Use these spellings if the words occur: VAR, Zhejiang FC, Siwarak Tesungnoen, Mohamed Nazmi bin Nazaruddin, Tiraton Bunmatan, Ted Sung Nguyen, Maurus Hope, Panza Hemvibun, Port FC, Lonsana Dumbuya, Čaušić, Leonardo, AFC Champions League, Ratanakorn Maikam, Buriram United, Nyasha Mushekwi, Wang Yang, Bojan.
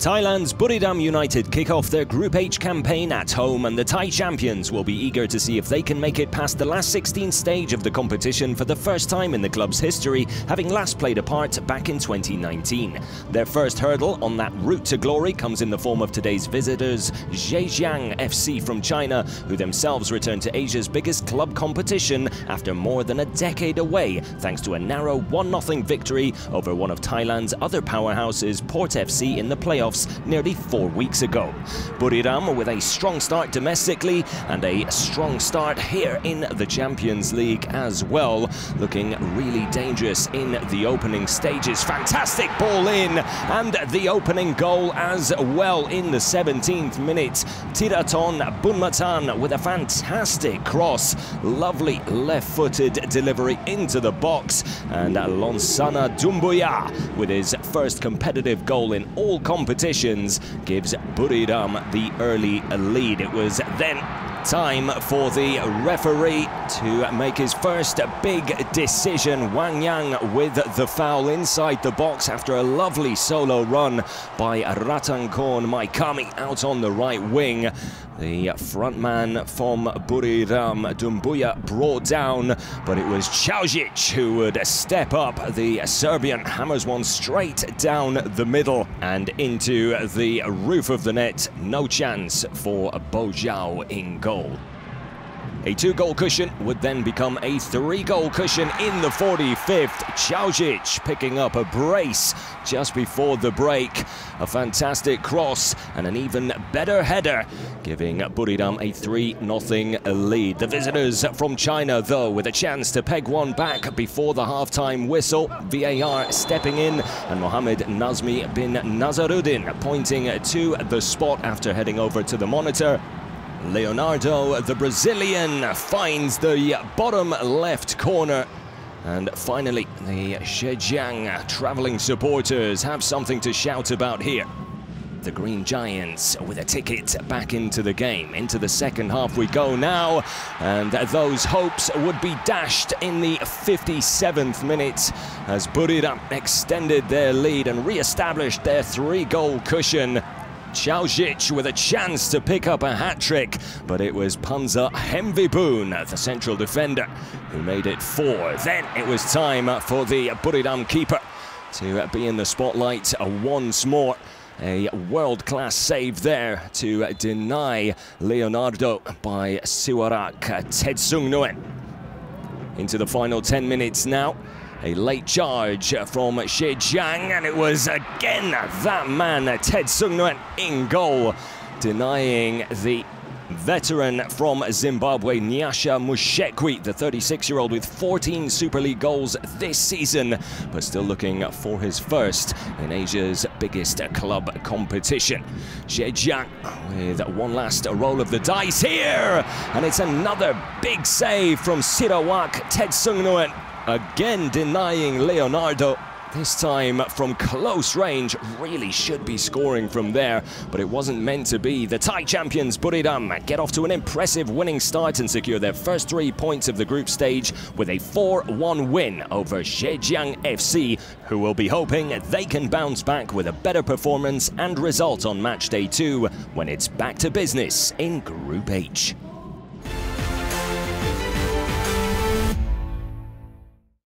Thailand's Buriram United kick off their Group H campaign at home, and the Thai champions will be eager to see if they can make it past the last 16th stage of the competition for the first time in the club's history, having last played a part back in 2019. Their first hurdle on that route to glory comes in the form of today's visitors, Zhejiang FC from China, who themselves return to Asia's biggest club competition after more than a decade away, thanks to a narrow 1-0 victory over one of Thailand's other powerhouses, Port FC, in the playoffs nearly 4 weeks ago. Buriram with a strong start domestically and a strong start here in the Champions League as well, looking really dangerous in the opening stages. Fantastic ball in, and the opening goal as well in the 17th minute. Tiraton Bunmatan with a fantastic cross, lovely left-footed delivery into the box, and Lonsana Dumbuya with his first competitive goal in all competitions gives Buriram the early lead. It was then time for the referee to make his first big decision. Wang Yang with the foul inside the box after a lovely solo run by Ratanakorn Maikam out on the right wing. The front man from Buriram, Dumbuya, brought down, but it was Čaušić who would step up. The Serbian hammers one straight down the middle and into the roof of the net. No chance for Bojan in goal. A 2-goal cushion would then become a 3-goal cushion in the 45th. Čaušić picking up a brace just before the break. A fantastic cross and an even better header, giving Buriram a 3-0 lead. The visitors from China, though, with a chance to peg one back before the half-time whistle. VAR stepping in, and Mohamed Nazmi bin Nazaruddin pointing to the spot after heading over to the monitor. Leonardo, the Brazilian, finds the bottom left corner. And finally, the Zhejiang travelling supporters have something to shout about here. The Green Giants with a ticket back into the game. Into the second half we go now, and those hopes would be dashed in the 57th minute as Buriram extended their lead and re-established their 3-goal cushion. Čaušić with a chance to pick up a hat-trick, but it was Panza Hemvibun, the central defender, who made it 4. Then it was time for the Buriram keeper to be in the spotlight once more. A world-class save there to deny Leonardo by Siwarak Tesungnoen. Into the final 10 minutes now. A late charge from Zhejiang, and it was again that man, Ted Sung Nguyen, in goal, denying the veteran from Zimbabwe, Nyasha Mushekwi, the 36-year-old with 14 Super League goals this season, but still looking for his first in Asia's biggest club competition. Zhejiang with one last roll of the dice here, and it's another big save from Sirawak Ted Sung Nguyen. Again denying Leonardo, this time from close range. Really should be scoring from there, but it wasn't meant to be. The Thai champions Buriram get off to an impressive winning start and secure their first 3 points of the group stage with a 4-1 win over Zhejiang FC, who will be hoping they can bounce back with a better performance and result on match day 2, when it's back to business in Group H.